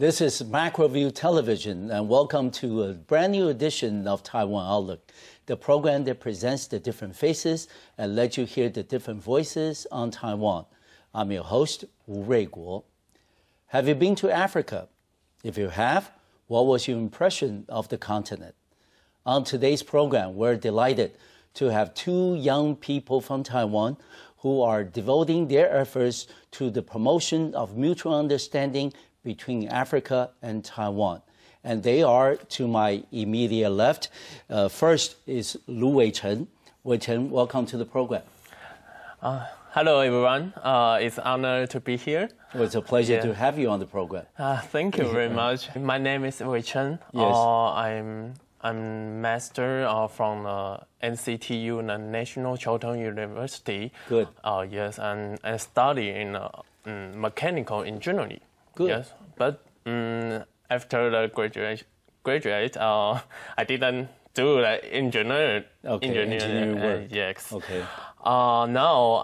This is Macroview Television, and welcome to a brand new edition of Taiwan Outlook, the program that presents the different faces and lets you hear the different voices on Taiwan. I'm your host, Wu Rui Guo. Have you been to Africa? If you have, what was your impression of the continent? On today's program, we're delighted to have two young people from Taiwan who are devoting their efforts to the promotion of mutual understanding between Africa and Taiwan. And they are to my immediate left. First is Lu Wei-Chen. Wei-Chen, welcome to the program. Hello, everyone. It's an honor to be here. Well, it's a pleasure to have you on the program. Thank you very much. My name is Wei-Chen. Yes. I'm master from NCTU, the National Chiao Tung University. Good. Yes, and I study in mechanical engineering. Good. Yes, but after the graduate, I didn't do like engineering work. Yes. Okay. Now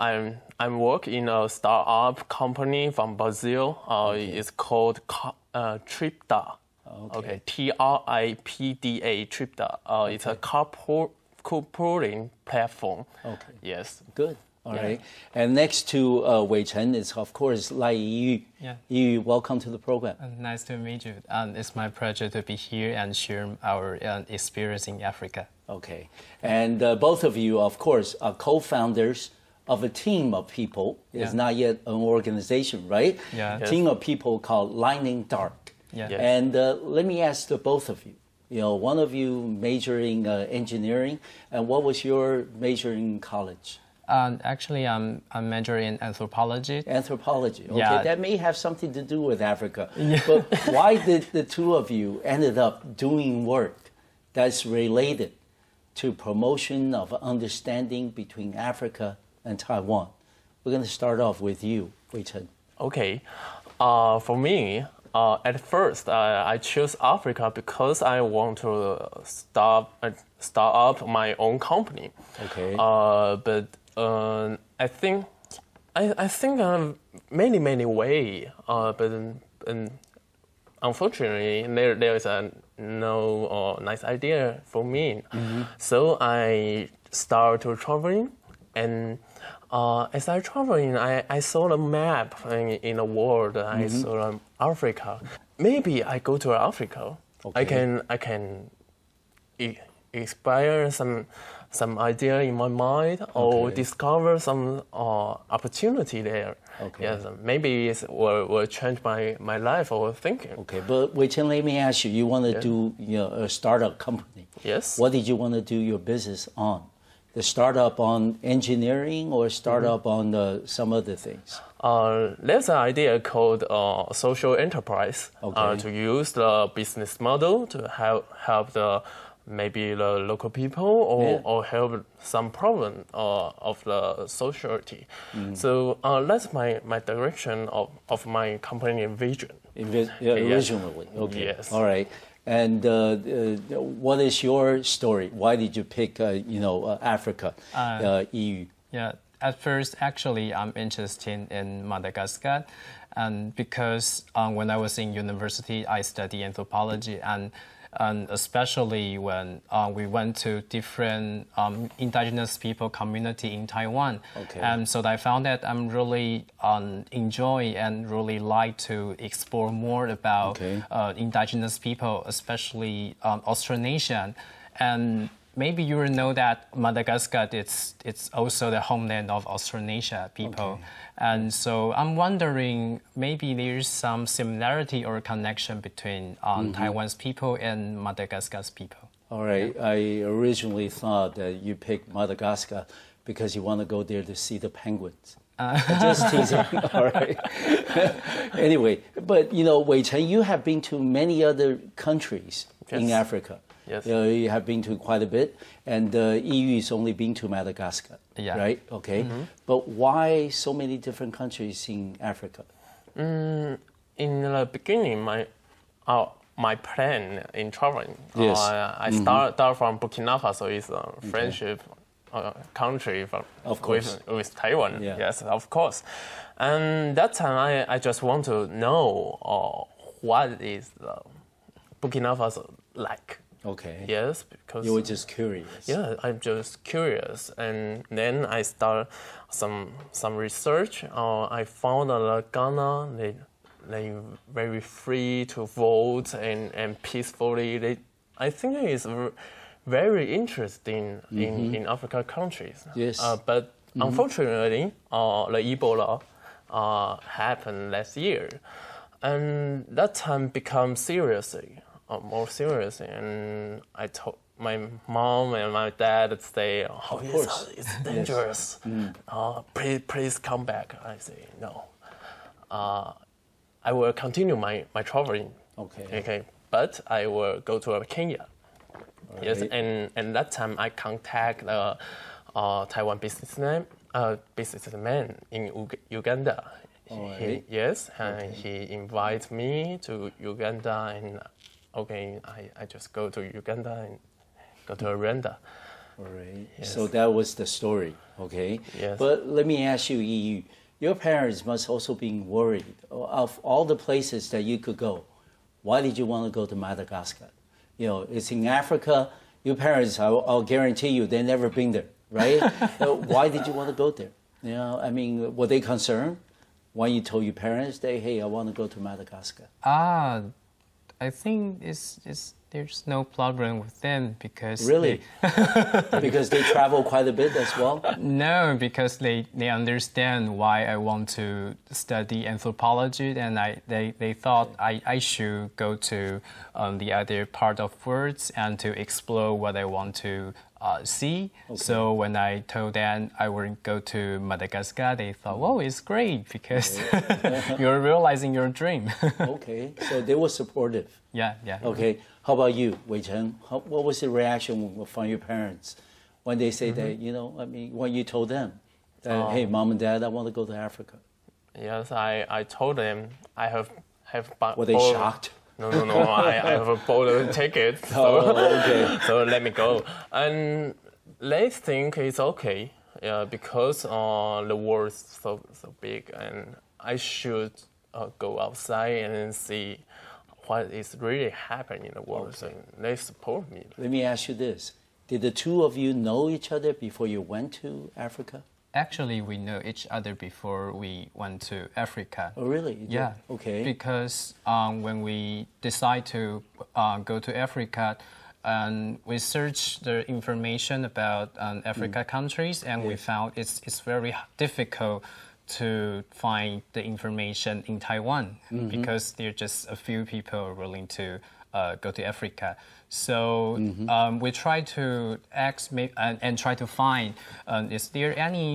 I'm work in a startup company from Brazil. It's called Tripda. Okay. Tripda. Tripda. It's a carpooling platform. Okay. Yes. Good. All right. And next to Wei-Chen is, of course, Lai Yi Yu. Yu, welcome to the program. Nice to meet you. It's my pleasure to be here and share our experience in Africa. Okay. And both of you, of course, are co-founders of a team of people. It's not yet an organization, right? Yeah. Yes. A team of people called Lightening Dark. Yeah. Yes. And let me ask the both of you. You know, one of you majoring engineering, and what was your major in college? Actually, I'm majoring in anthropology. Anthropology, okay. Yeah. That may have something to do with Africa. Yeah. But why did the two of you ended up doing work that's related to promotion of understanding between Africa and Taiwan? We're going to start off with you, Wei-Chen. Okay. For me, at first, I chose Africa because I want to start up my own company. Okay. But I think many ways, but unfortunately there is no nice idea for me. Mm-hmm. So I started to traveling, and as I traveling, I saw the map in the world. Mm-hmm. I saw Africa. Maybe I go to Africa. Okay. I can inspire some idea in my mind, or discover some opportunity there. Okay. Yes, maybe it will change my life or thinking. Okay, but Wei-Chen, let me ask you, you want to do a startup company. Yes. What did you want to do your business on? The startup on engineering or startup on some other things? There's an idea called social enterprise, to use the business model to help the maybe the local people or help some problem of the society. Mm. So that's my direction of my company vision. Originally, okay. Yes. All right. And what is your story? Why did you pick, Africa, EU? Yeah. At first, actually, I'm interested in Madagascar, and because when I was in university, I studied anthropology, and especially when we went to different indigenous people community in Taiwan. Okay. So I found that I'm really enjoy and really like to explore more about indigenous people, especially Austronesian. And maybe you will know that Madagascar, it's also the homeland of Austronesia people. Okay. And so I'm wondering, maybe there's some similarity or connection between Taiwan's people and Madagascar's people. All right. Yeah. I originally thought that you picked Madagascar because you want to go there to see the penguins. Just teasing, all right. Anyway, but, Wei-Chen, you have been to many other countries in Africa. Yes. You have been to quite a bit, and EU is only been to Madagascar, right? Okay. But why so many different countries in Africa? In the beginning, my plan in traveling, I start from Burkina Faso, is a friendship country with Taiwan. Yeah. Yes, of course. And that time, I just want to know what is Burkina Faso like? Okay. Yes, because you were just curious. Yeah, I'm just curious, and then I start some research. I found that Ghana they very free to vote and peacefully. I think it's very interesting in African countries. Yes. But unfortunately, the Ebola happened last year, and that time became seriously. More serious, and I told my mom and my dad to say, "Oh, yes, it's dangerous. Yes. Please come back." I say, "No, I will continue my traveling. Okay, but I will go to Kenya." All yes, right. and that time I contact the Taiwan businessman in Uganda. He invites me to Uganda and. Okay, I just go to Uganda and go to Rwanda. All right. Yes. So that was the story, okay? Yes. But let me ask you, Yi Yu, your parents must also be worried of all the places that you could go. Why did you want to go to Madagascar? You know, it's in Africa. Your parents, I'll guarantee you, they've never been there, right? Why did you want to go there? You know, I mean, were they concerned when you told your parents that, hey, I want to go to Madagascar? I think there's no problem with them because... Really? Because they travel quite a bit as well? No, because they understand why I want to study anthropology and they thought I should go to the other part of world and to explore what I want to see. Okay. So when I told them I would go to Madagascar, they thought, "Oh, it's great because you're realizing your dream." Okay, so they were supportive. Yeah. Okay, how about you, Wei-Chen? What was the reaction from your parents when they say that? You know, I mean, when you told them that, "Hey, mom and dad, I want to go to Africa." Yes, I told them I have. Were they shocked? No, I have a boarding ticket, so let me go. And they think it's okay, yeah, because the world is so big, and I should go outside and see what is really happening in the world, okay. And they support me. Let me ask you this. Did the two of you know each other before you went to Africa? Actually, we know each other before we went to Africa. Oh, really? Yeah. Okay. Because when we decide to go to Africa, we searched the information about Africa countries, and we found it's very difficult to find the information in Taiwan because there are just a few people willing to go to Africa. So we try to ask and try to find, is there any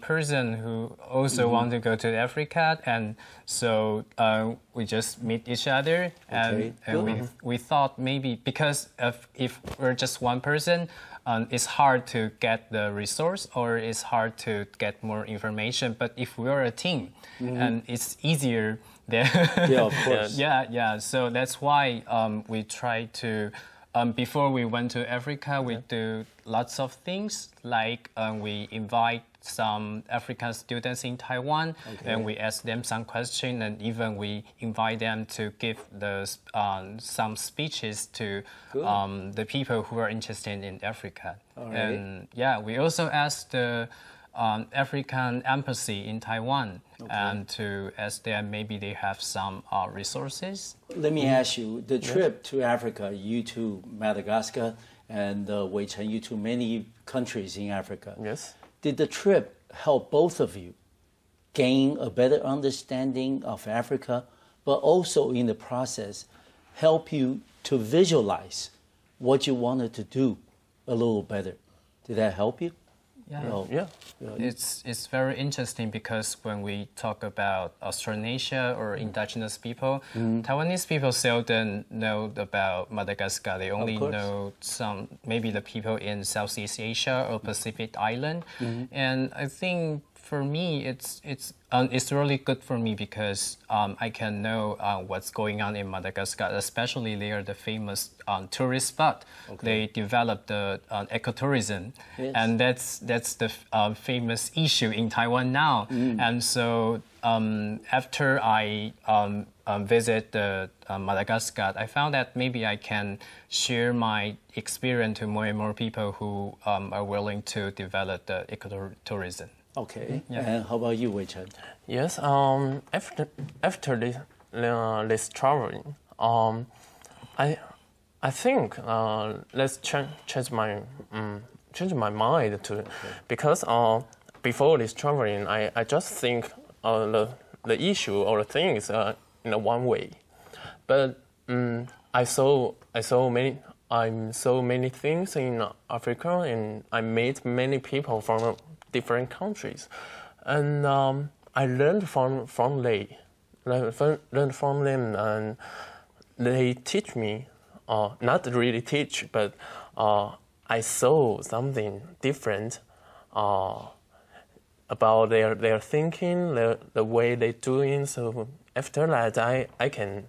person who also want to go to Africa? And so we just meet each other and we thought maybe, because if we're just one person, it's hard to get the resource or it's hard to get more information. But if we're a team, and it's easier. Yeah, of course. Yeah. So that's why we try to, before we went to Africa, we do lots of things. Like we invite some African students in Taiwan, and we ask them some questions, and even we invite them to give some speeches to the people who are interested in Africa. All right. And yeah, we also asked the African embassy in Taiwan and to ask them maybe they have some resources. Let me ask you, the trip to Africa, you to Madagascar and Wei-Chen, you to many countries in Africa. Yes. Did the trip help both of you gain a better understanding of Africa, but also in the process help you to visualize what you wanted to do a little better? Did that help you? Yeah. It's very interesting because when we talk about Austronesia or indigenous people, Taiwanese people seldom know about Madagascar. They only know maybe the people in Southeast Asia or Pacific Island. And I think for me, it's really good for me because I can know what's going on in Madagascar, especially they are the famous tourist spot. They developed the ecotourism, and that's the famous issue in Taiwan now. And so after I visit Madagascar, I found that maybe I can share my experience to more and more people who are willing to develop the ecotourism. Okay. Yeah. And how about you, Wei-Chen? Yes. After this traveling, I think let's change my mind to, okay, because before this traveling, I just think the issue or the things in one way, but I saw many things in Africa, and I met many people from different countries, and I learned from them, and they teach me, not really teach, but I saw something different about their thinking, the way they doing. So after that, I can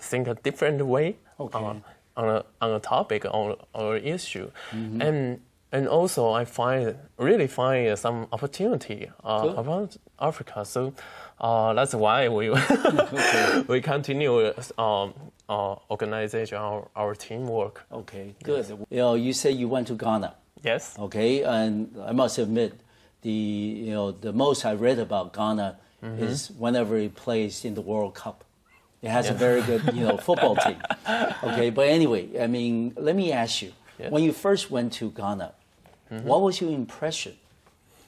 think a different way, okay, on a topic or issue, mm-hmm, and also I really find some opportunity cool, about Africa. So that's why we okay, we continue organization our teamwork. Okay, good. Yes. You know, you say you went to Ghana. Yes. Okay, and I must admit, the most I read about Ghana, mm-hmm, is whenever it plays in the World Cup. It has, yeah, a very good, football team. Okay, but anyway, I mean, let me ask you, yes, when you first went to Ghana, mm-hmm, what was your impression?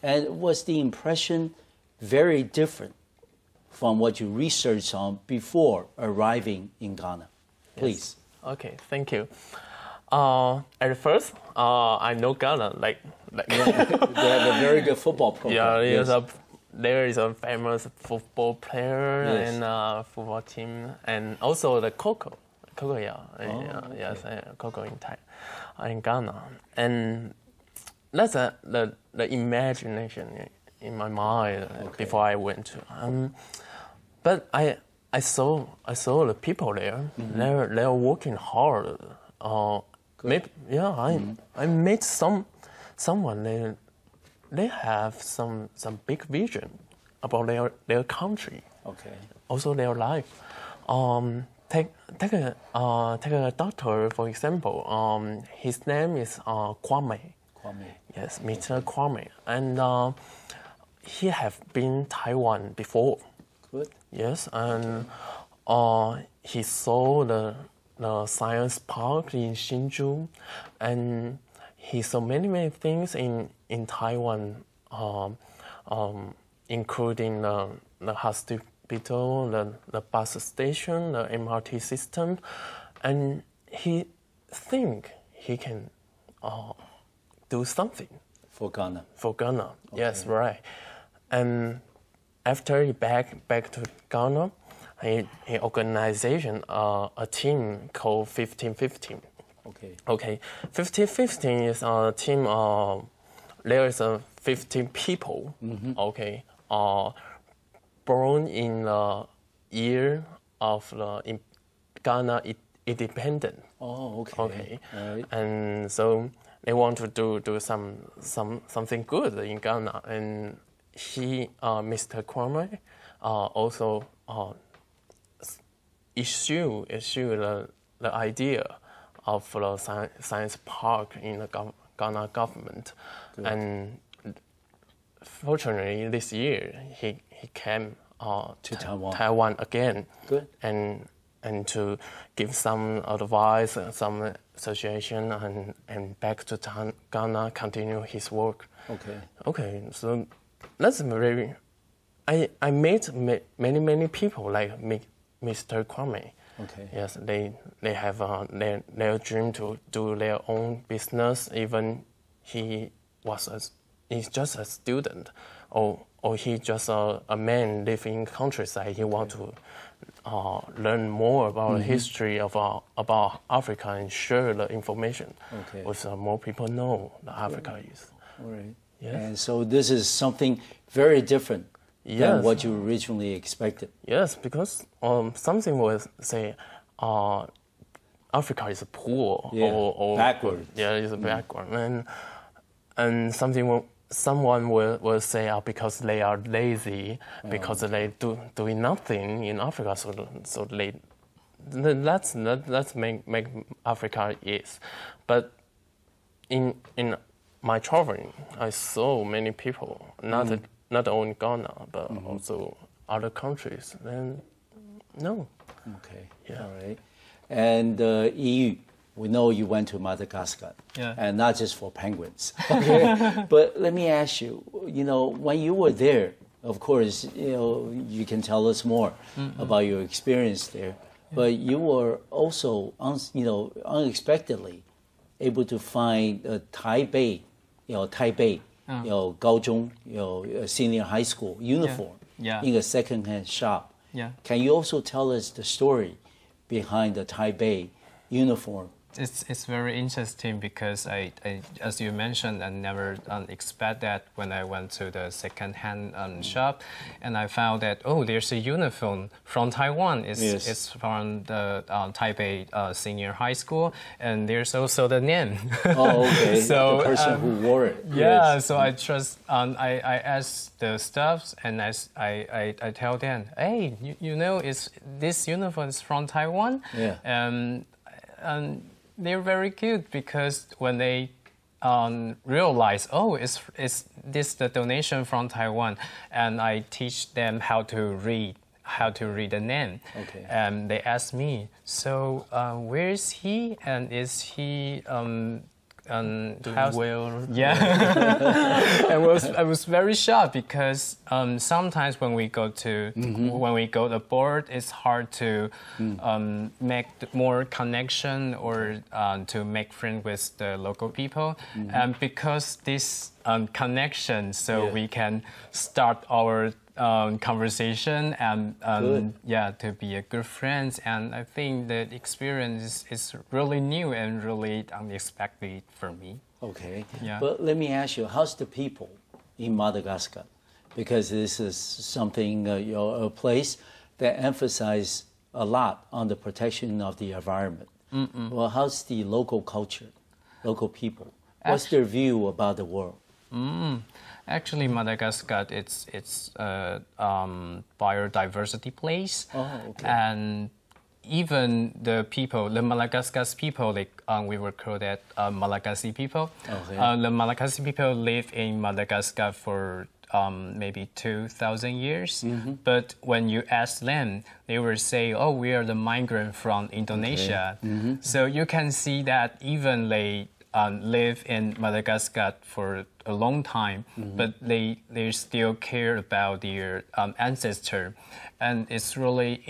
And was the impression very different from what you researched on before arriving in Ghana? Please. Yes. Okay, thank you. At first, I know Ghana, like yeah, they have a very good football program. Yeah, yes. There is a famous football player, yes, and football team, and also the cocoa, yeah, oh, okay, yes, cocoa in Ghana, and that's the imagination in my mind, okay, before I went to. But I saw the people there. Mm-hmm. They're working hard. I met someone. They have some big vision about their country. Okay. Also their life. Take a doctor for example. His name is Kwame. Kwame. Yes, Mr. Kwame, and he have been Taiwan before. Good. Yes, and he saw the science park in Hsinchu, and he saw many things in Taiwan, including the hospital, the bus station, the MRT system, and he think he can do something for Ghana. For Ghana, okay, yes, right. And after he back to Ghana, he organization a team called 15-15. Okay. Okay. 15-15 is a team. There is 15 people. Mm-hmm. Okay. Born in the year of Ghana independent. Oh. Okay. Okay. Right. And so they want to do something good in Ghana. And he, Mr. Kwame, also issued the idea of the science park in the Ghana government. Good. And fortunately, this year he came to Taiwan again. Good. And to give some advice, some suggestion, and back to Ghana continue his work. Okay. Okay. So that's very. I met many people like Mr. Kwame. Okay. Yes, they have their dream to do their own business. Even he's just a student, or he just a man living in countryside. He want to learn more about, mm-hmm, the history of about Africa and share the information, okay, with more people know that Africa is. All right. Yes. And so this is something very different. Yes. Than what you originally expected. Yes, because something was, say, Africa is poor, yeah, or backward. Yeah, it's a backward, and something someone will say, oh, because they are lazy, because they doing nothing in Africa, so they, that's make Africa is. But in my traveling, I saw many people, not only Ghana, but also other countries. Then no. Okay. Yeah. All right. And EU. We know you went to Madagascar, and not just for penguins. Okay? But let me ask you, you know, when you were there, of course, you know, you can tell us more about your experience there. But you were also, you know, unexpectedly able to find a Taipei, you know, you know, Gaozhong, you know, senior high school uniform in a second-hand shop. Yeah. Can you also tell us the story behind the Taipei uniform? It's very interesting because I, as you mentioned, I never expect that when I went to the second-hand shop, and I found that, oh, there's a uniform from Taiwan. It's, it's from the Taipei Senior High School, and there's also the name. Oh, okay. So, the person who wore it. Yeah, yes. So I trust, I asked the staffs, and I tell them, hey, you know, it's, this uniform is from Taiwan. Yeah. And they're very cute because when they realize, oh, it's this the donation from Taiwan, and I teach them how to read the name. Okay. And they asked me, so where is he, and is he and I was very shocked because sometimes when we go to abroad, it's hard to make more connection or to make friends with the local people, and because this connection, so we can start our conversation and to be a good friend. And I think that experience is really new and really unexpected for me. Okay. Yeah. But let me ask you, how's the people in Madagascar? Because this is something, you know, a place that emphasizes a lot on the protection of the environment. Well, how's the local culture, local people? What's their view about the world? Actually, Madagascar, it's a biodiversity place, and even the people, the Malagasy people, like we were called that Malagasy people. Okay. The Malagasy people live in Madagascar for maybe 2,000 years. But when you ask them, they will say, "Oh, we are the migrant from Indonesia." Okay. So you can see that even they live in Madagascar for a long time, but they still care about their ancestor, and it's really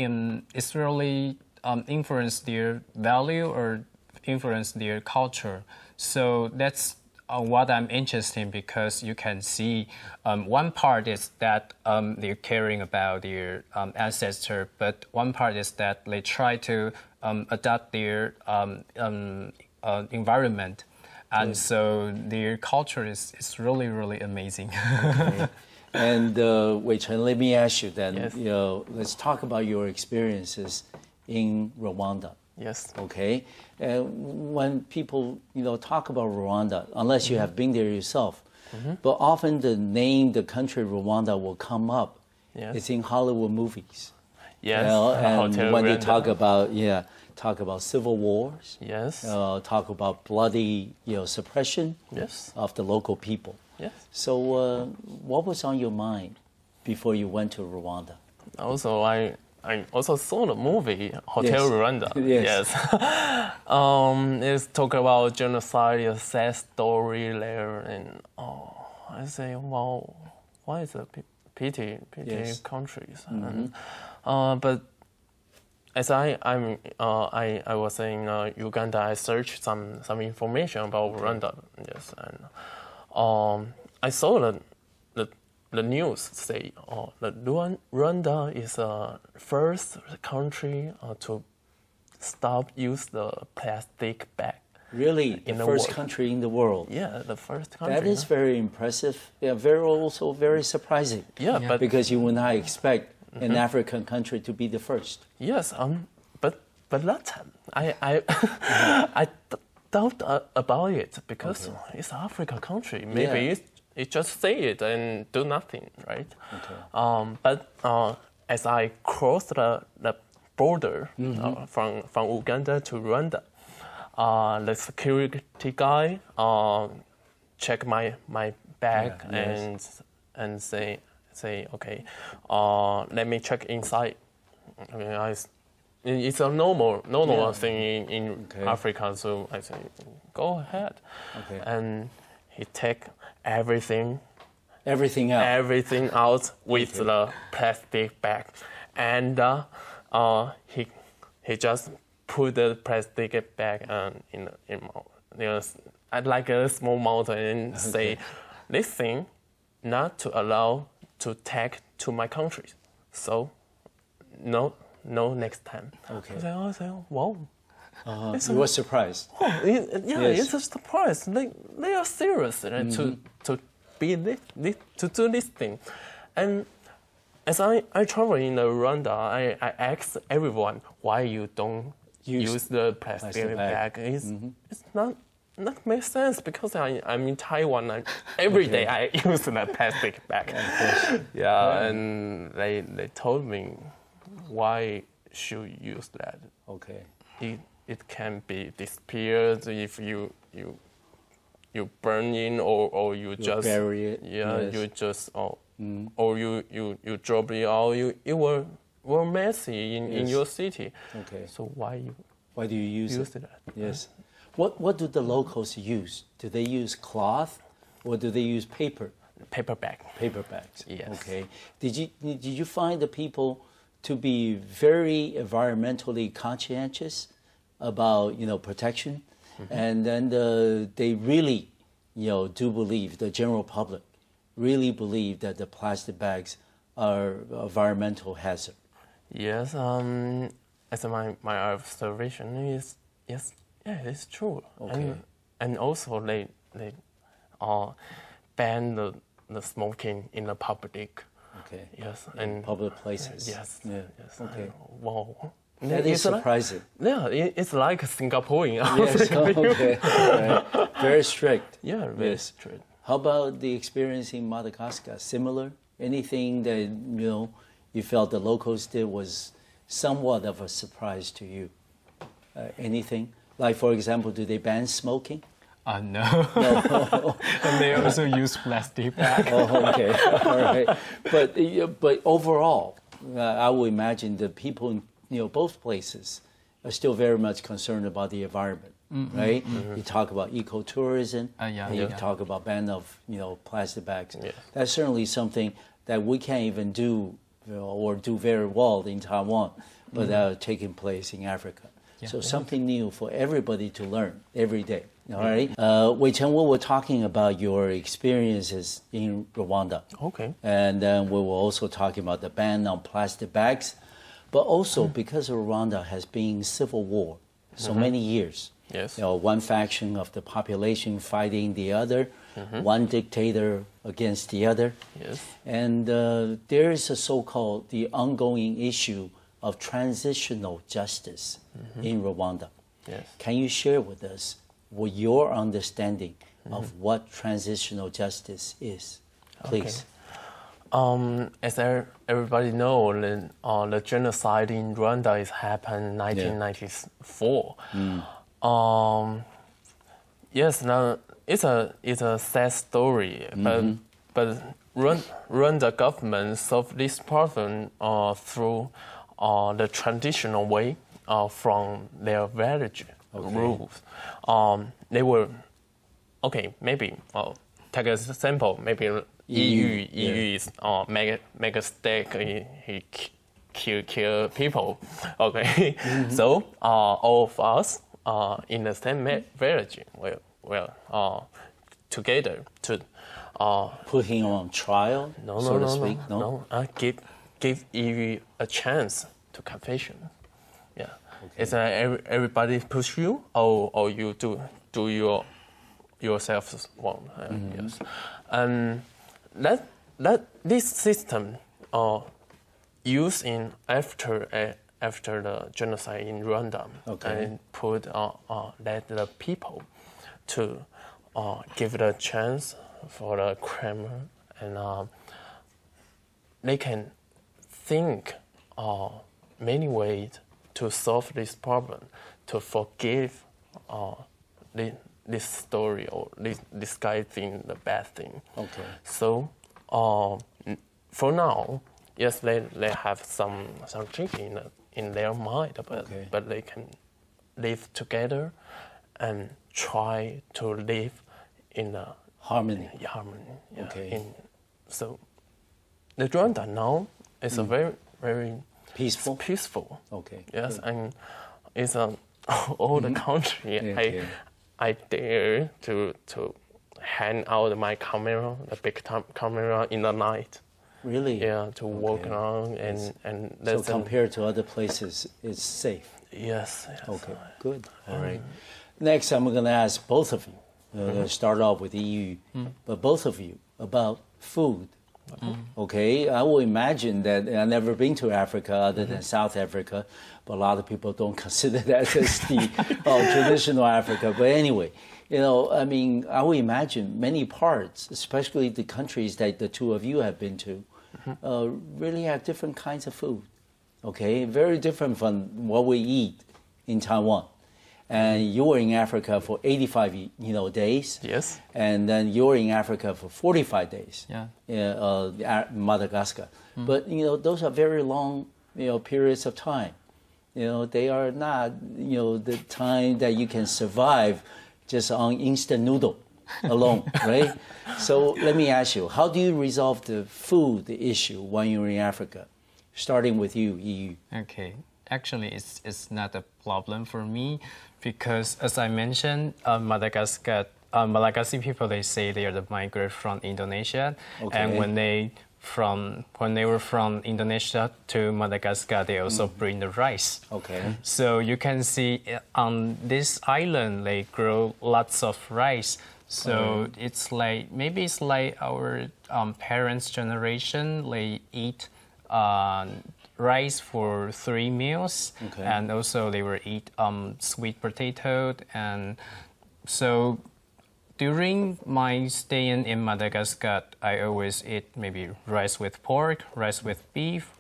influenced their value or influenced their culture. So that's what I'm interested in, because you can see one part is that they're caring about their ancestor, but one part is that they try to adapt their environment. And so their culture is really, really amazing. Okay. And Wei-Chen, let me ask you then, you know, let's talk about your experiences in Rwanda. Yes. Okay. And when people, you know, talk about Rwanda, unless you have been there yourself, but often the name, the country Rwanda will come up. Yes. It's in Hollywood movies. Yes. You know, and when they talk about, talk about civil wars, talk about bloody, you know, suppression of the local people. Yes. So what was on your mind before you went to Rwanda? Also, I also saw the movie Hotel Rwanda. It's talking about genocide, a sad story there, and I say, wow, why is it pity countries? And, but as I was in Uganda, I searched some information about Rwanda. Yes, and I saw the news say that Rwanda is the first country to stop use the plastic bag. Really, the first country in the world. Yeah, the first country. That is very impressive. Yeah, also very surprising. Yeah, but because you would not expect an African country to be the first. Yes, but that time I doubt about it because it's an African country. Maybe You just say it and do nothing, right? Okay. But as I crossed the border from Uganda to Rwanda, the security guy checked my bag and say okay, let me check inside. I mean, it's a normal thing in Africa, so I say go ahead. Okay. And he take everything out with the plastic bag, and he just put the plastic bag in like a small mountain and say this thing not to allow to take to my country, so no next time. Okay. I say, wow. You were surprised. Oh, it's a surprise. They are serious, right, to be this to do this thing. And as I travel in Rwanda, I ask everyone why you don't use the plastic bag. It's not make sense, because I'm in Taiwan. Every day I use the plastic bag. And they told me why should you use that. Okay. It can be disappeared if you burn it or you just bury it. Yeah, you just or you drop it, or it were messy in your city. Okay. So why do you use it? Yes. What do the locals use? Do they use cloth, or do they use paper? Paper bag. Paper bags. Yes. Okay. Did you find the people to be very environmentally conscientious about protection, and then they really do believe, the general public really believe, that the plastic bags are environmental hazard? Yes. As my observation is, it's true. Okay. And also they ban the smoking in the public. Okay. Yes. And public places. Yes. Yeah. Yes. Okay. Wow. That is surprising. It's like Singaporean. Yes. Okay. Right. Very strict. Yeah. Very strict. How about the experience in Madagascar? Similar? Anything that you felt the locals did was somewhat of a surprise to you? Anything? Like, for example, do they ban smoking? No. And they also use plastic bags. Oh, okay. All right. But overall, I would imagine the people in both places are still very much concerned about the environment, right? You talk about ecotourism. You talk about ban of plastic bags. Yeah. That's certainly something that we can't even do or do very well in Taiwan, but that are taking place in Africa. Yeah. So something new for everybody to learn every day. All right. Wei-Chen, we were talking about your experiences in Rwanda. Okay. And then we were also talking about the ban on plastic bags, but also because Rwanda has been civil war so many years. Yes. One faction of the population fighting the other, one dictator against the other. Yes. And there is a so-called the ongoing issue of transitional justice in Rwanda. Yes. Can you share with us what your understanding of what transitional justice is, please? Okay. As everybody knows, the genocide in Rwanda has happened in 1994. Yeah. Now it's a sad story, but Rwanda government solved this problem through the traditional way from their village. Okay. Rules. They were maybe take a sample. Maybe EU is make a mistake. He kill people. Okay, so all of us in the same village were together to put him on trial. Give EU a chance to confession. Okay. It's everybody push you, or you do yourself wrong. Yes, and this system used in after the genocide in Rwanda, and let the people to give the chance for the Kremlin, and they can think many ways to solve this problem, to forgive this story or this guy thing, the bad thing. Okay. So for now, yes, they have some trick in their mind, but okay. But they can live together and try to live in a harmony. Yeah. Okay. So the Rwanda now is a very very peaceful. Okay. Yes, good. And it's an older country. Yeah, I dare to hand out my camera, the big camera, in the night. Really? Yeah, to walk around and listen. So compared to other places, it's safe. Yes. Okay. Good. All right. Next, I'm going to ask both of you. I'm going to start off with EU, but both of you about food. Okay, I will imagine that I've never been to Africa other than South Africa, but a lot of people don't consider that as the traditional Africa. But anyway, you know, I mean, I will imagine many parts, especially the countries that the two of you have been to, really have different kinds of food. Okay, very different from what we eat in Taiwan. And you were in Africa for 85 days. Yes. And then you were in Africa for 45 days. Yeah. Madagascar. But those are very long periods of time. They are not the time that you can survive just on instant noodle alone, right? So let me ask you, how do you resolve the food issue when you're in Africa? Starting with you, EU. Okay. Actually, it's not a problem for me because, as I mentioned, Malagasy people, they say they are the migrants from Indonesia, and when they were from Indonesia to Madagascar, they also bring the rice. Okay. So you can see on this island they grow lots of rice. So it's like maybe it's like our parents' generation. They eat rice for 3 meals, and also they will eat sweet potato. And so during my stay in Madagascar, I always eat maybe rice with pork, rice with beef,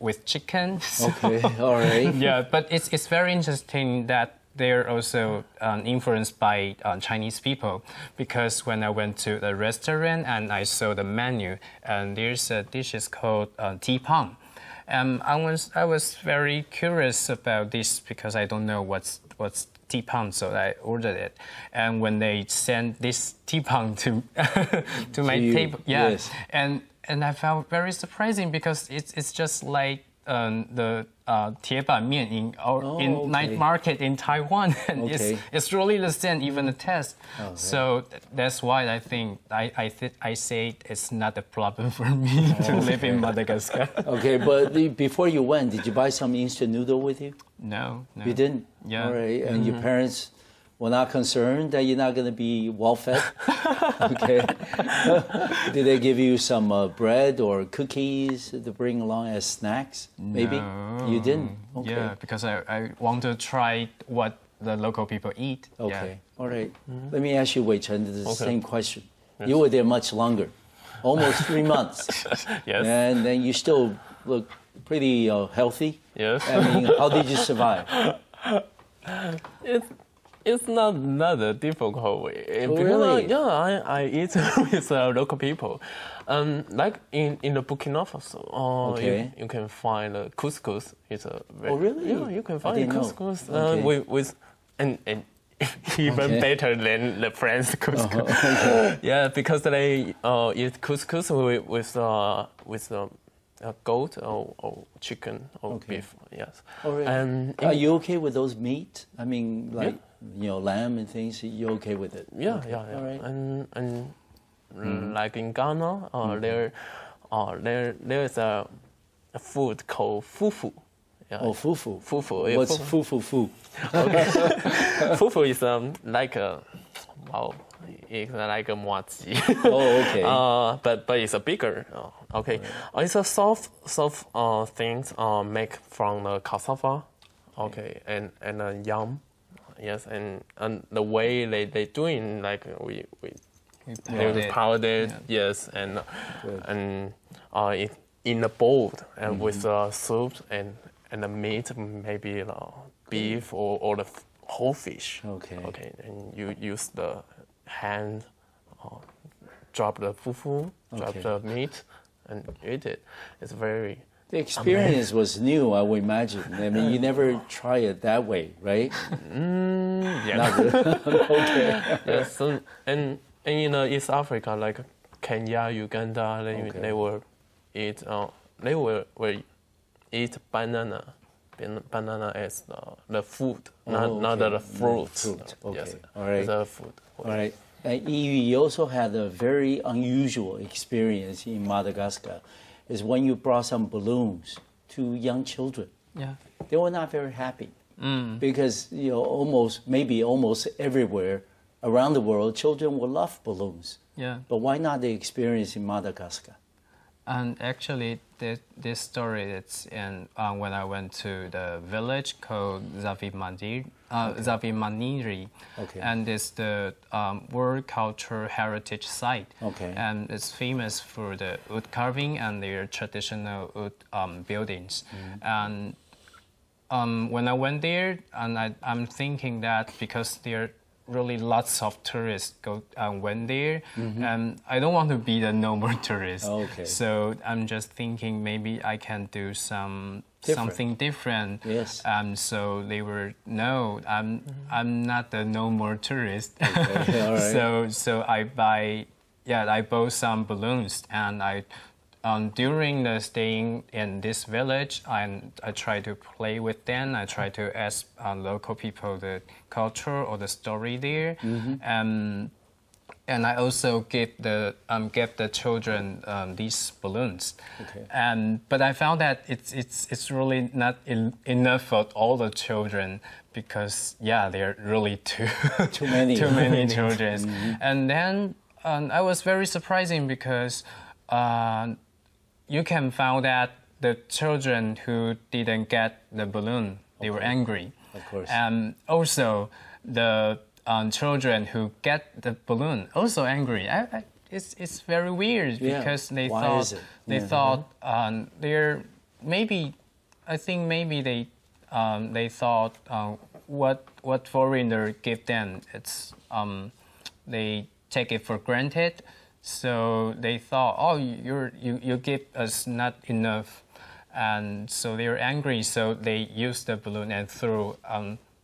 with chicken. Okay, all right. Yeah, but it's very interesting that they're also influenced by Chinese people, because when I went to the restaurant and I saw the menu, and there's a dish is called Ti Pang. I was very curious about this because I don't know what's Ti Pang, so I ordered it. And when they sent this Ti Pang to my table, and I found very surprising because it's just like the tie ban mian in night market in Taiwan, and it's really the same, even the test. Okay. So that's why I think I say it's not a problem for me to live in Madagascar. Okay, but before you went, did you buy some instant noodle with you? No. You didn't? Yeah. All right, and your parents were not concerned that you're not going to be well-fed? Okay. Did they give you some bread or cookies to bring along as snacks? Maybe? No. You didn't? Okay. Yeah, because I want to try what the local people eat. Okay. Yeah. All right. Let me ask you, Wei-Chen, the same question. Yes. You were there much longer, almost 3 months. Yes. And then you still look pretty healthy. Yes. I mean, how did you survive? It's not a difficult way. Because, really? Yeah, I eat with local people. Like in the Burkina Faso, you can find couscous. It's a very, yeah, you can find couscous with even better than the French couscous. Yeah, because they eat couscous with goat or chicken or beef. Yes. Oh, really? Are you okay with those meat? I mean, like. Yeah. Lamb and things, you're okay with it? Yeah, yeah. All right. And like in Ghana, there is a food called fufu. Yeah. Oh, fufu. Fufu. What's fufu? Okay. Fufu is like a it's like a muaji. Oh, okay. But it's a bigger. Okay. Right. It's a soft things made from the cassava. Okay. And yam. Yes, and the way they doing, like we powdered, yes, and in a bowl and with soup and the meat, maybe beef or the whole fish. Okay. Okay, and you use the hand, drop the fufu, drop the meat, and eat it. It's very. The experience was new, I would imagine. I mean, you never try it that way, right? Yeah. Okay. Yes, and in East Africa, like Kenya, Uganda, they will eat. They will eat banana. Banana is the food, not the fruit. Yes, all right. The food. All right. You also had a very unusual experience in Madagascar. Is when you brought some balloons to young children. Yeah. They were not very happy because, you know, maybe almost everywhere around the world, children will love balloons. Yeah. But why not the experience in Madagascar? And actually, this story, it's in when I went to the village called Zafimaniry, and it's the World Cultural Heritage Site. Okay. And it's famous for the wood carving and their traditional wood buildings. And when I went there, and I'm thinking that because they're really lots of tourists went there, and I don't want to be the normal tourist. Okay. So I'm just thinking maybe I can do something different. Yes. So they were, no, I'm not the normal tourist. Okay. All right. So I bought some balloons, and I during the staying in this village, I try to play with them. I try to ask local people the culture or the story there, and I also give the children these balloons. Okay. But I found that it's really not enough for all the children, because they're really too many children. And then I was very surprising because. You can find that the children who didn't get the balloon, they were angry. Of course. And also, the children who get the balloon also angry. It's very weird because they thought they're maybe. I think maybe they thought what foreigner give them. It's they take it for granted. So they thought, oh, you give us not enough, and so they were angry. So they used the balloon and threw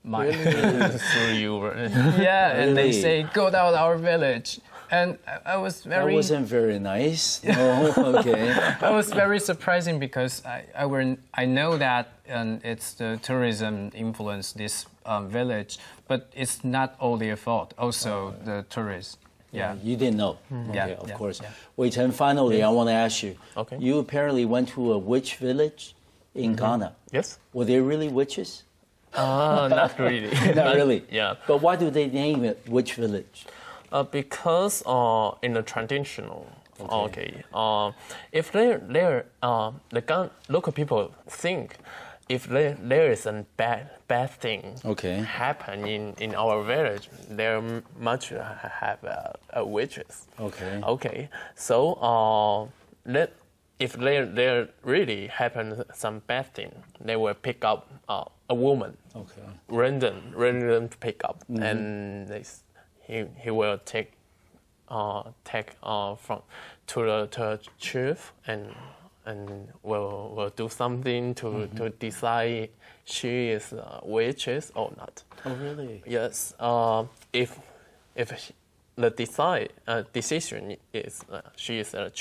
my threw you. Yeah, really? And they say, go down our village. And I was very. That wasn't very nice. No, okay. I was very surprising because I know that it's the tourism influence this village, but it's not all their fault. Also the tourists. Yeah. You didn't know. Okay, of course. Yeah. Wei-Chen, finally, I want to ask you. Okay. You apparently went to a witch village in Ghana. Yes. Were they really witches? Not really. Not really. Yeah. But why do they name it witch village? Because in the traditional, if the local people think if there is a bad thing happen in our village, there much have witches. Okay. Okay. So if there really happen some bad thing, they will pick up a woman. Okay. Random pick up, and he will take from to the chief and will do something to decide she is a witches or not. Oh, really? Yes. If the decision is she is a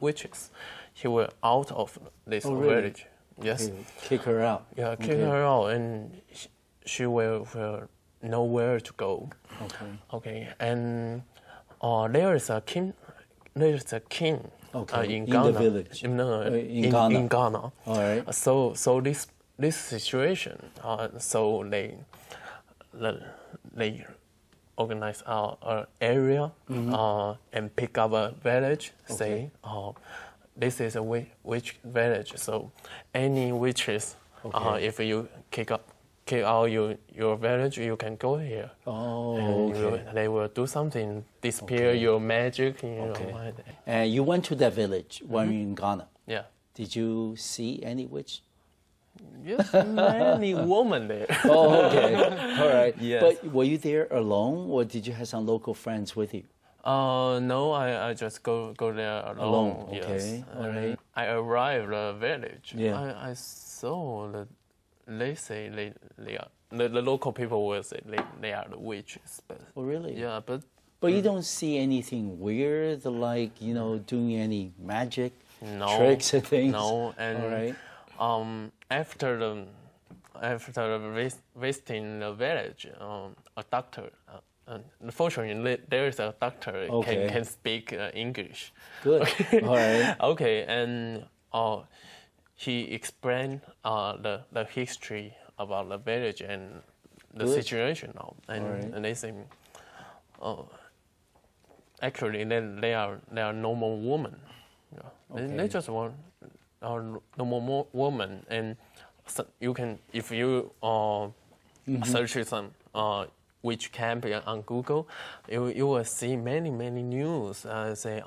witches, he will out of this village. Yes. Kick her out. Yeah, kick her out, and she will know where to go. Okay. Okay, and there is a king. There is a king. Okay. In Ghana. The village. No, in Ghana. In Ghana. All right. So this situation. So they organize an area and pick up a village. Say, this is a witch village. So any witches, if you kick up kick out your village, you can go here. Oh, and okay. They will do something, disappear okay. your magic. You okay. know. And you went to that village when mm-hmm. you're in Ghana. Yeah. Did you see any witch? Yes, many women there. Oh, okay. All right. Yes. But were you there alone, or did you have some local friends with you? No, I just go there alone. Okay. Yes. All right. I arrived at the village. Yeah. I saw that they say they are, the local people will say they are the witches. But, oh, really? Yeah, but you don't see anything weird, like, you know, doing any magic tricks and things? No, and all right. After visiting the village, a doctor, unfortunately, there is a doctor okay. can speak English. Good. Okay. All right. Okay, and he explained the history about the village and the Good. Situation now, and, all right. and they say, actually, they are normal women. Yeah. Okay. They just want. Or normal woman, and so you can, if you mm-hmm. search some which can be on Google, you will see many news say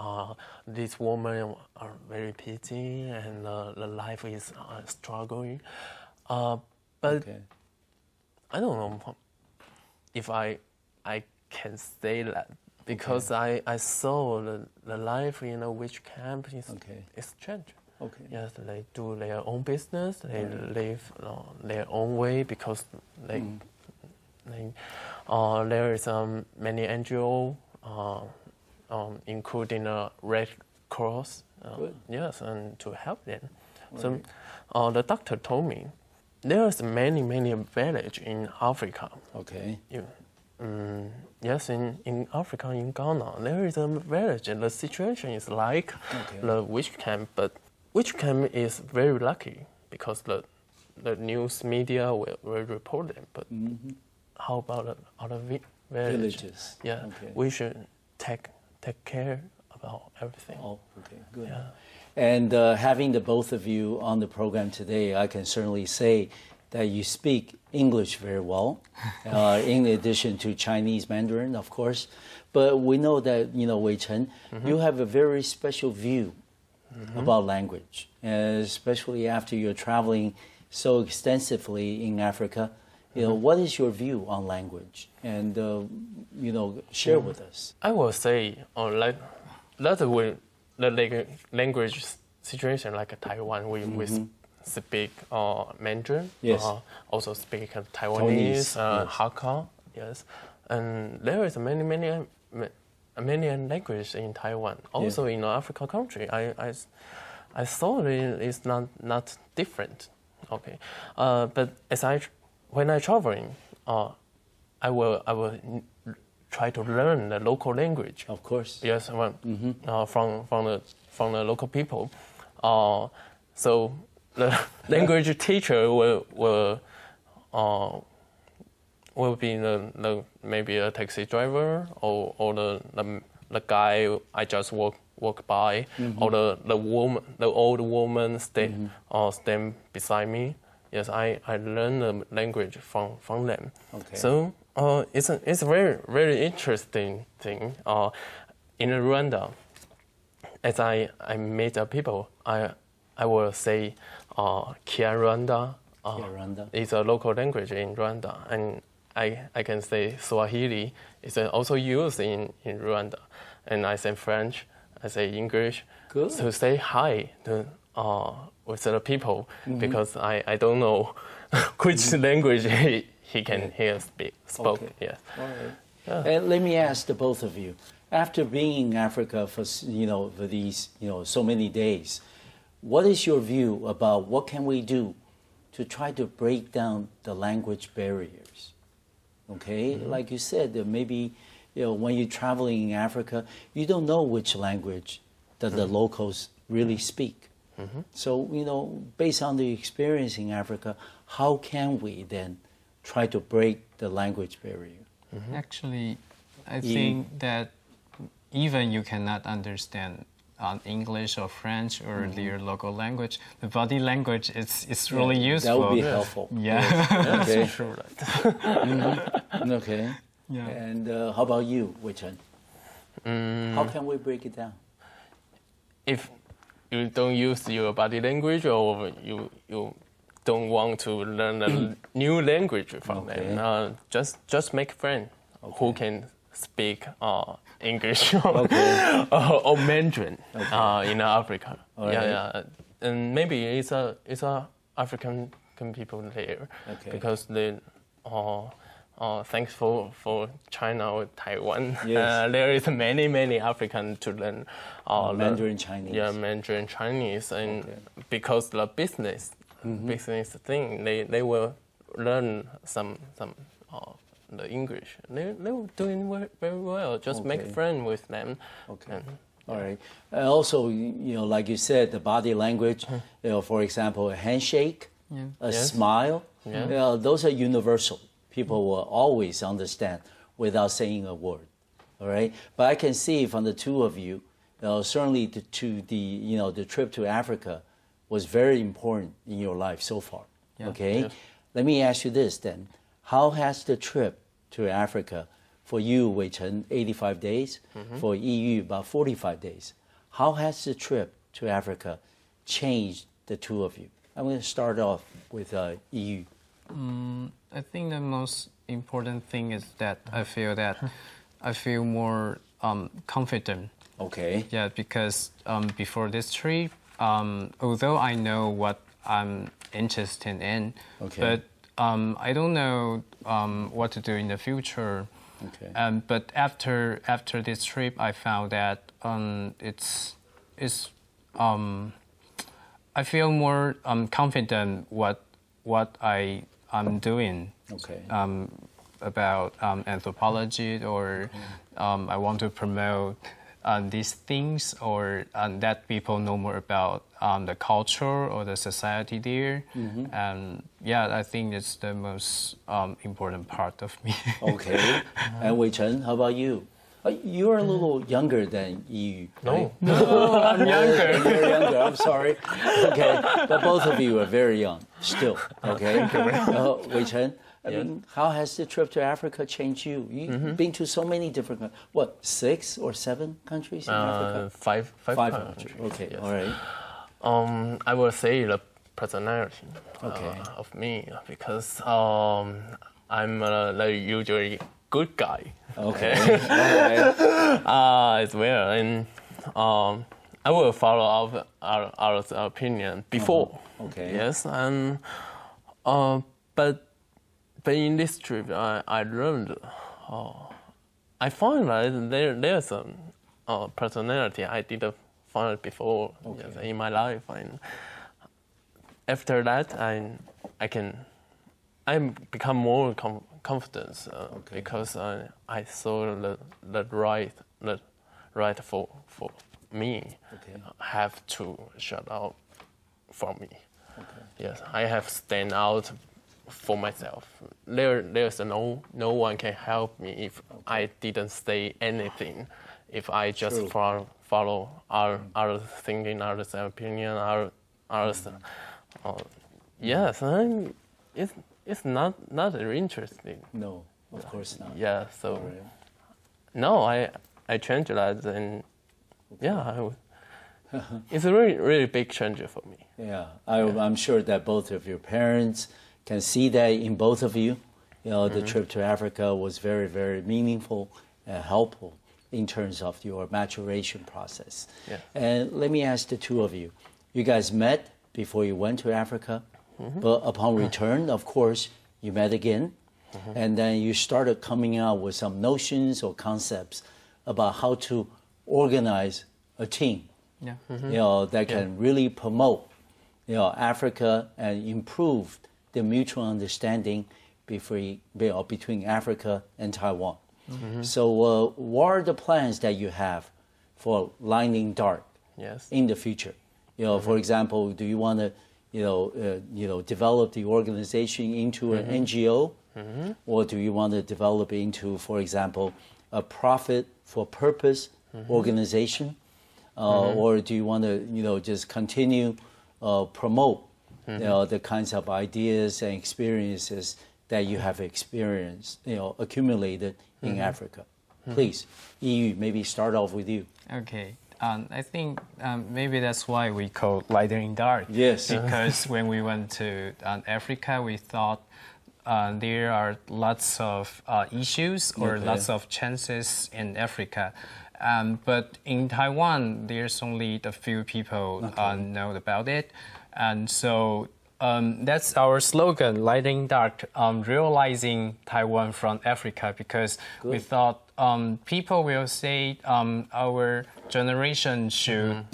this woman are very pity and the life is struggling, but okay. I don't know if I can say that. Because okay. I saw the life in a witch camp is okay. is changed. Okay. Yes, they do their own business. They live their own way because there is many NGOs, including the Red Cross. Yes, and to help them. Right. So, the doctor told me there is many village in Africa. Okay. Yeah. Yes, in Africa, in Ghana, there is a village, and the situation is like okay. the witch camp, but. Which camp is very lucky because the news media will report them. But mm-hmm. how about the other villages? Yeah, okay. we should take care about everything. Oh, okay, good. Yeah. And having the both of you on the program today, I can certainly say that you speak English very well, in addition to Chinese Mandarin, of course. But we know that, you know, Wei-Chen, mm-hmm. you have a very special view. Mm-hmm. about language, especially after you're traveling so extensively in Africa. You mm-hmm. know, what is your view on language? And, you know, share mm-hmm. with us. I will say, like, the language situation, like Taiwan, we speak Mandarin, yes. Also speak Taiwanese, yes. Hakka, yes. And there is many languages in Taiwan, also yeah. in African country. I saw it's not different. Okay, but as when I traveling, I will try to learn the local language. Of course. Yes, well, mm-hmm. From the local people. So the language teacher will be the maybe a taxi driver or the guy I just walk by, mm-hmm. or the old woman mm-hmm. Stand beside me. Yes, I learned the language from them. Okay. So it's a very interesting thing. In Rwanda, as I meet people, I will say Kinyarwanda. It's a local language in Rwanda, and I can say Swahili is also used in Rwanda, and I say French, I say English. Good. So say hi to with the people mm-hmm. because I don't know which mm-hmm. language he can hear spoke. Okay. Yes. All right. Yeah. And let me ask the both of you: after being in Africa for so many days, what is your view about what can we do to try to break down the language barriers? Okay, mm-hmm. like you said, maybe when you're traveling in Africa, you don't know which language that mm-hmm. the locals really speak. Mm-hmm. So, you know, based on the experience in Africa, how can we then try to break the language barrier? Mm-hmm. Actually, I think that even you cannot understand English or French or their local language. The body language is really useful. That would be helpful. Yeah. Yes. Okay. That's true, right? Okay. Yeah. And how about you, Wei-Chen? How can we break it down? If you don't use your body language, or you don't want to learn a new language from them, just make friends who can speak English or Mandarin in Africa. Right. Yeah, yeah, and maybe it's a African people there because they are. Thanks for China or Taiwan. Yes. There is many Africans to learn Mandarin Chinese. Yeah, Mandarin Chinese, and because the business thing, they will learn some the English. They were doing very well. Just make friends with them. Okay. All right. Also, you know, like you said, the body language. You know, for example, a handshake, a smile. Yeah. You know, those are universal. People will always understand without saying a word, all right? But I can see from the two of you, certainly the trip to Africa was very important in your life so far, okay? Yeah. Let me ask you this then. How has the trip to Africa, for you, Wei-Chen, 85 days, for EU, about 45 days, how has the trip to Africa changed the two of you? I'm going to start off with EU. I think the most important thing is that I feel more confident. Okay. Yeah, because before this trip, although I know what I'm interested in, but I don't know what to do in the future. Okay. But after this trip, I found that I feel more confident what I'm doing about anthropology, or I want to promote these things, or that people know more about the culture or the society there. And yeah, I think it's the most important part of me. Okay. And Wei-Chen, how about you? You're a little younger than you. Right? No, I'm younger. You're younger, I'm sorry. Okay, but both of you are very young still, okay? Wei-Chen, I mean, how has the trip to Africa changed you? You've been to so many different, 6 or 7 countries in Africa? Five countries. Okay, yes. All right. I will say the personality of me, because I'm usually good guy. Okay. As well, and I will follow up our opinion before. Okay. Yes, and but in this trip, I learned. I found that there's some personality I didn't find before in my life, and after that, I become more confidence because I saw the right for me have to shut out for me. Okay. Yes, I have stand out for myself. There's no one can help me if I didn't say anything. If I just follow our thinking, our opinion, our yes, and it's not interesting. No, of course not. Yeah, so no, I changed that, and it's a really big change for me. Yeah, I'm sure that both of your parents can see that in both of you. You know, the trip to Africa was very, very meaningful and helpful in terms of your maturation process. Yeah. And let me ask the two of you: you guys met before you went to Africa. But upon return, of course, you met again, and then you started coming out with some notions or concepts about how to organize a team, you know, that can really promote, you know, Africa and improve the mutual understanding between Africa and Taiwan. So what are the plans that you have for Lightening Dark in the future? You know, for example, do you want to develop the organization into an NGO, or do you want to develop into, for example, a profit for purpose organization? or do you want to, just continue promote the kinds of ideas and experiences that you have experienced, accumulated in Africa? Please, EU, maybe start off with you. Okay. I think maybe that's why we call Lightening Dark. Yes. Because when we went to Africa, we thought there are lots of issues or lots of chances in Africa. But in Taiwan, there's only a few people know about it. And so that's our slogan, Lightening Dark, realizing Taiwan from Africa, because we thought people will say our generation should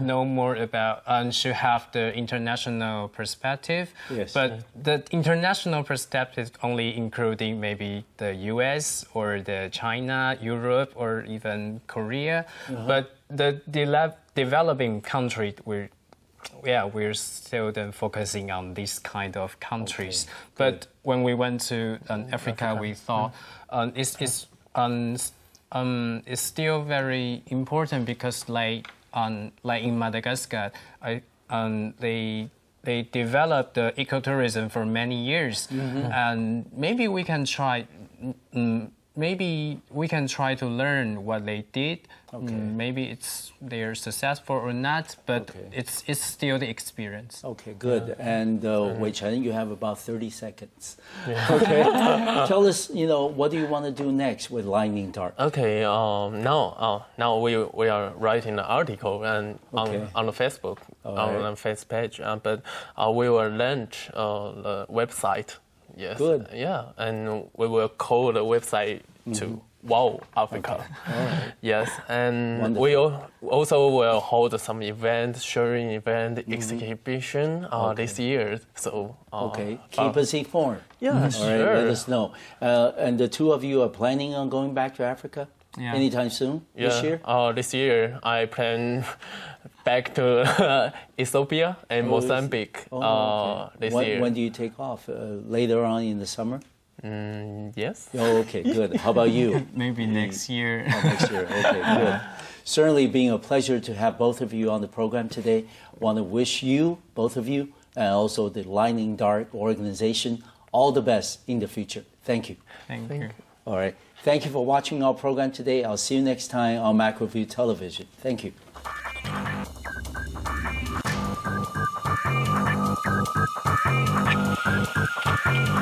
know more about and should have the international perspective. Yes. But the international perspective only including maybe the US or the China, Europe, or even Korea. But the developing country will we're seldom focusing on these kind of countries. But when we went to Africa, we thought it's still very important because, like in Madagascar, they developed the ecotourism for many years, and maybe we can try. Maybe we can try to learn what they did. Maybe they're successful or not, but it's still the experience. Okay, good. And Wei-Chen, you have about 30 seconds. Yeah. Okay, tell us, what do you want to do next with Lightening Dark? Okay, now we are writing an article and on the Facebook on the face page, but we will launch the website. Yes. Good. Yeah, and we will call the website to Wow Africa. Okay. All right. Yes, and we also will hold some events, sharing event, exhibition this year. So keep us informed. Yeah, sure. All right, let us know. And the two of you are planning on going back to Africa anytime soon this year? This year I plan back to Ethiopia and Mozambique this year. When do you take off? Later on in the summer? Yes. Oh, okay, good. How about you? Maybe next year. Oh, next year. Okay, good. Certainly being a pleasure to have both of you on the program today. I want to wish you, both of you, and also the Lightening Dark organization, all the best in the future. Thank you. Thank you. All right. Thank you for watching our program today. I'll see you next time on Macroview Television. Thank you.